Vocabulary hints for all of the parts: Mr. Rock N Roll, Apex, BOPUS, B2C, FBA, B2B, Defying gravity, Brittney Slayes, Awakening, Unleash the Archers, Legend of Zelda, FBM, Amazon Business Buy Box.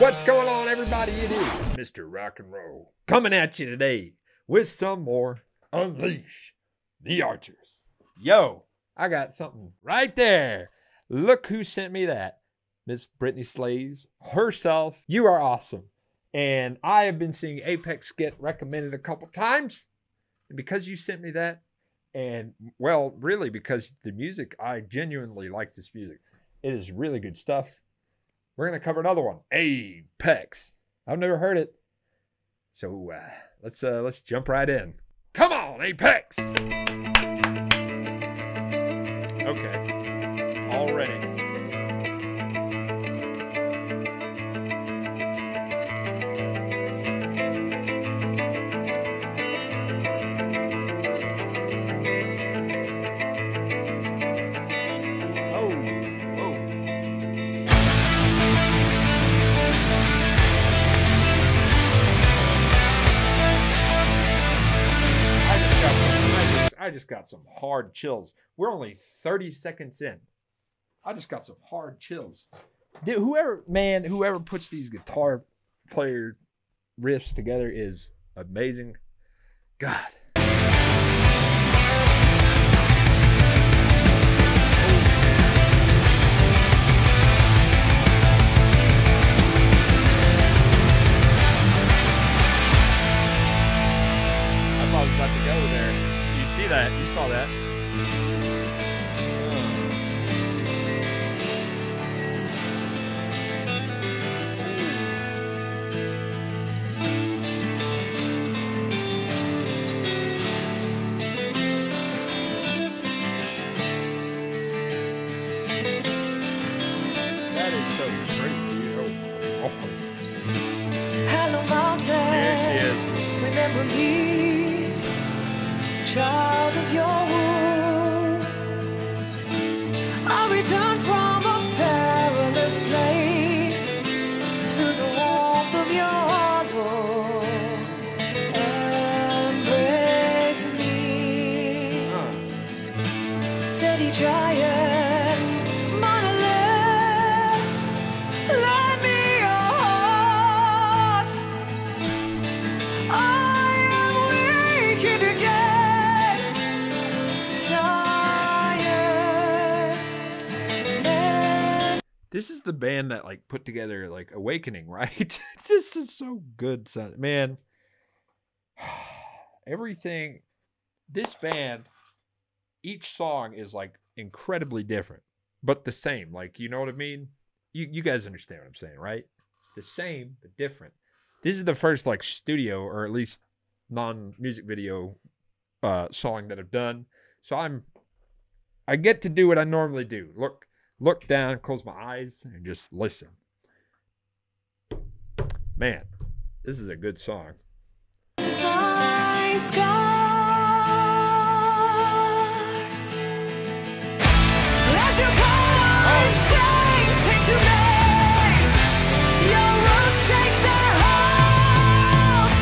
What's going on, everybody? It is Mr. Rock and Roll coming at you today with some more Unleash the Archers. Yo, I got something right there. Look who sent me that. Miss Brittney Slayes herself. You are awesome. And I have been seeing Apex get recommended a couple times. And because you sent me that, and well, really because the music, I genuinely like this music. It is really good stuff. We're going to cover another one, Apex. I've never heard it. So let's jump right in. Come on, Apex. Okay, already. I just got some hard chills. We're only 30 seconds in. I just got some hard chills. Dude, whoever puts these guitar player riffs together is amazing. God. I thought I was about to go there. See that? You saw that? That is so crazy. Oh. Hello, mountain. There she is. Remember me. Child of your womb, I returned from a perilous place to the warmth of your arms. Embrace me, steady giant, monolith. Lend me your heart. I am weak again. This is the band that like put together like Awakening, right? This is so good, son. Man. Everything. This band, each song is like incredibly different, but the same. Like, you know what I mean? You guys understand what I'm saying, right? The same, but different. This is the first like studio or at least non-music video song that I've done. So I get to do what I normally do. Look down, close my eyes, and just listen. Man, this is a good song. My scars, as your color sings, take to me. Your roots take their hold.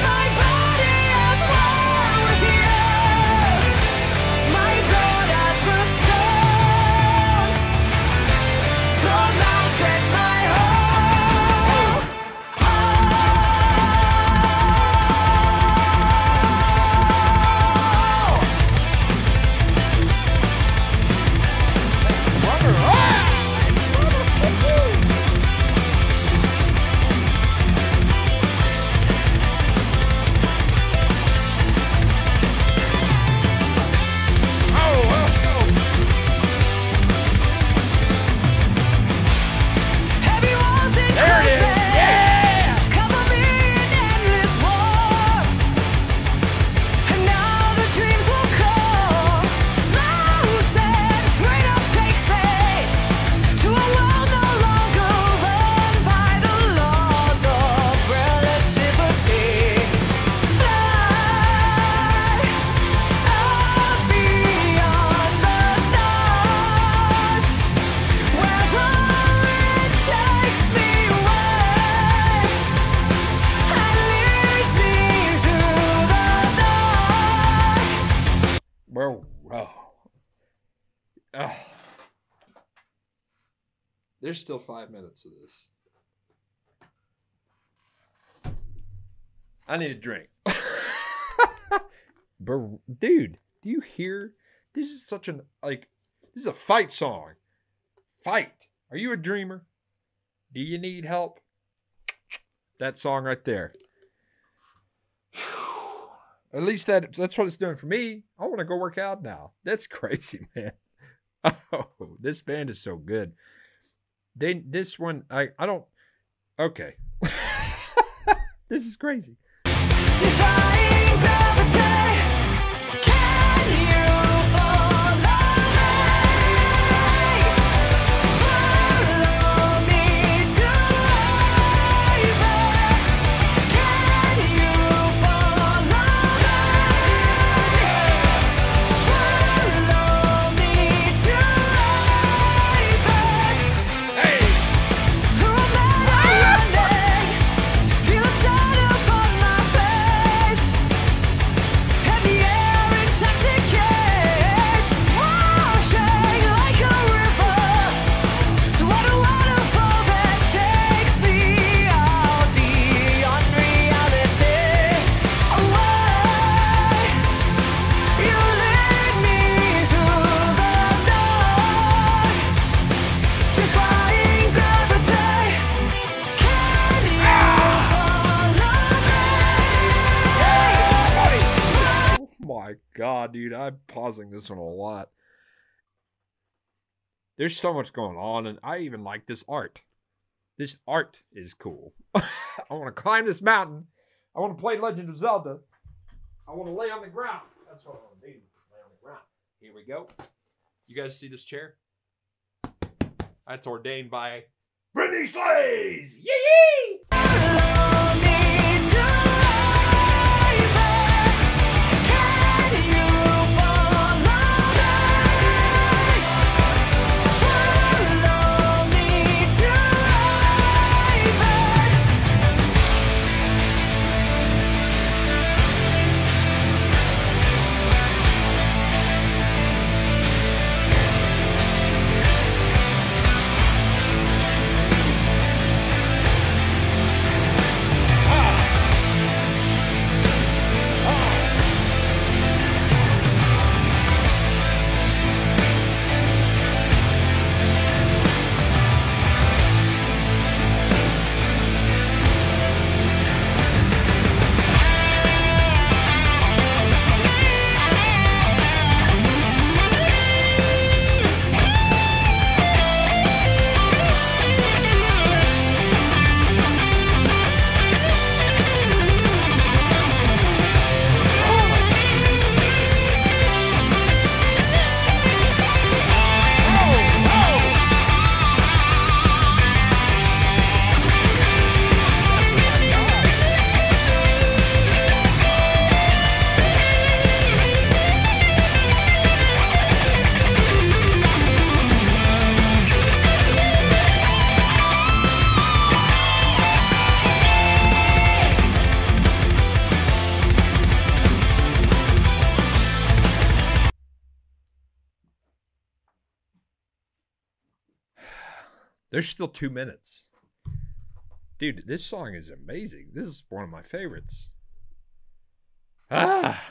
My body as one with the earth. My blood as the stone. There's still 5 minutes of this. I need a drink. Bro, dude, do you hear? This is such an, like, this is a fight song. Fight. Are you a dreamer? Do you need help? That song right there. At least that's what it's doing for me. I want to go work out now. That's crazy, man. Oh, this band is so good. This one, I don't, okay. This is crazy. Defying gravity, can you follow me to Apex? Can you follow me to Apex? Hey! Through my running, feel the sun upon my face, and the air intoxicates, rushing like a river. What a waterfall that takes me out beyond reality. Away, you lead me through the dark. Defying gravity, can you follow me? Oh my God, dude, I'm pausing this one a lot. There's so much going on, and I even like this art. This art is cool. I want to climb this mountain. I want to play Legend of Zelda. I want to lay on the ground. That's what I want to do. Lay on the ground. Here we go. You guys see this chair? That's ordained by Brittney Slayes. Yee! Follow me to Apex. Can you follow me to Apex? There's still 2 minutes. Dude, this song is amazing. This is one of my favorites. Ah!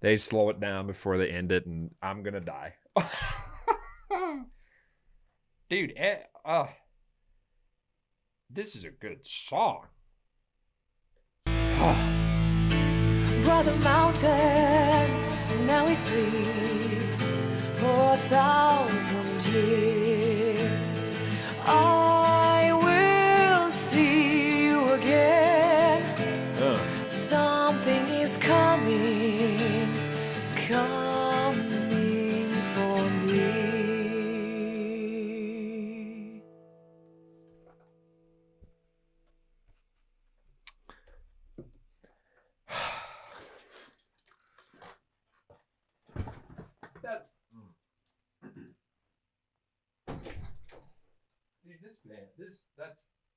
They slow it down before they end it, and I'm gonna die. Dude, this is a good song. Brother Mountain, now we sleep for 1,000 years. I will see you again. Something is coming, coming for me. That's